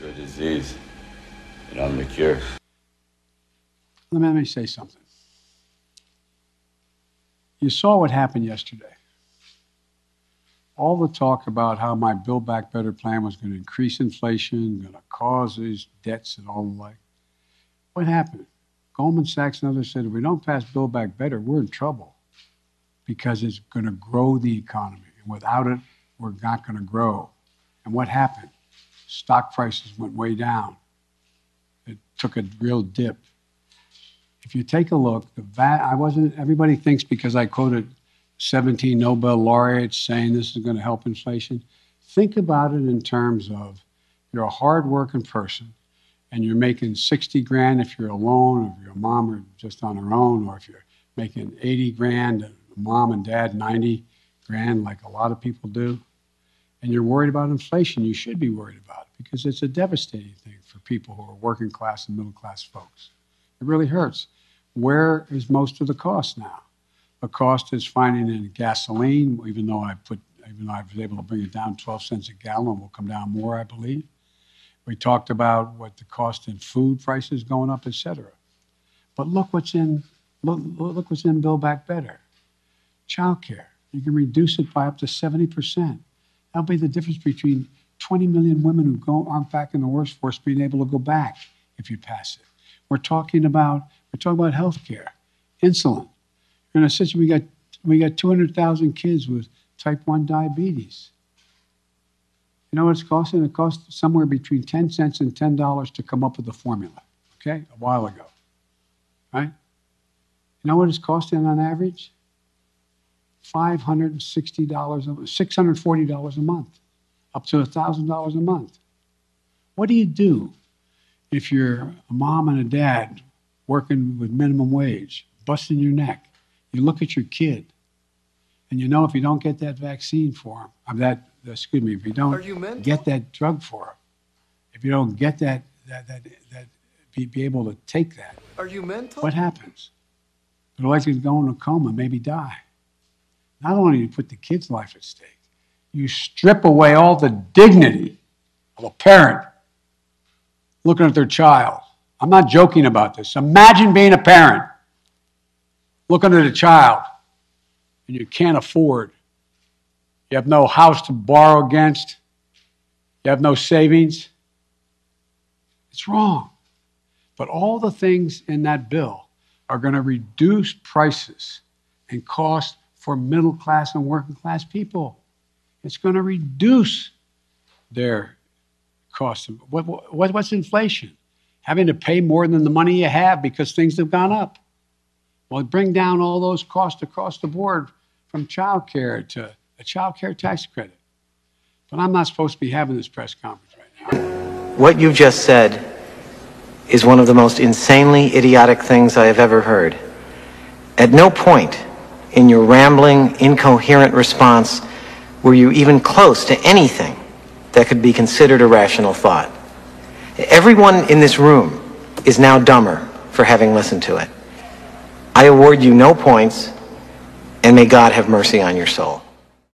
your disease, and I'm the cure. Let me say something. You saw what happened yesterday. All the talk about how my Build Back Better plan was going to increase inflation, going to cause these debts and all the like. What happened? Goldman Sachs and others said, if we don't pass Build Back Better, we're in trouble because it's going to grow the economy. And without it, we're not going to grow. And what happened? Stock prices went way down. It took a real dip. If you take a look, everybody thinks because I quoted 17 Nobel laureates saying this is going to help inflation. Think about it in terms of you're a hard-working person and you're making 60 grand if you're alone, or if your mom or just on her own, or if you're making 80 grand, and mom and dad 90 grand like a lot of people do, and you're worried about inflation. You should be worried about it because it's a devastating thing for people who are working class and middle class folks. It really hurts. Where is most of the cost now? The cost is finding in gasoline, even though I was able to bring it down 12 cents a gallon, will come down more, I believe. We talked about what the cost in food prices going up, et cetera. But look what's in, look what's in Build Back Better. Child care. You can reduce it by up to 70%. That'll be the difference between 20 million women who aren't back in the workforce being able to go back if you pass it. We're talking about health care, insulin. In a situation, we got 200,000 kids with type 1 diabetes. You know what it's costing? It cost somewhere between 10 cents and $10 to come up with the formula, okay, a while ago, right? You know what it's costing on average? $560, $640 a month, up to $1,000 a month. What do you do if you're a mom and a dad working with minimum wage, busting your neck? You look at your kid, and you know if you don't get that vaccine for him, if you don't get that drug for him, if you don't get be able to take that, are you mental? What happens? They're likely to go in a coma, maybe die. Not only do you put the kid's life at stake, you strip away all the dignity of a parent looking at their child. I'm not joking about this. Imagine being a parent looking at a child and you can't afford. You have no house to borrow against. You have no savings. It's wrong. But all the things in that bill are going to reduce prices and costs for middle class and working class people. It's going to reduce their costs. What's inflation? Having to pay more than the money you have because things have gone up. Well, bring down all those costs across the board, from child care to a child care tax credit. But I'm not supposed to be having this press conference right now. What you just said is one of the most insanely idiotic things I have ever heard. At no point in your rambling, incoherent response were you even close to anything that could be considered a rational thought. Everyone in this room is now dumber for having listened to it. I award you no points, and may God have mercy on your soul.